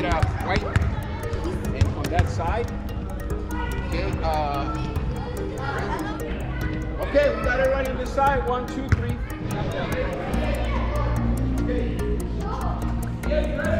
get out right and on that side. Okay, okay, we got it right on this side. 1, 2, 3. Okay.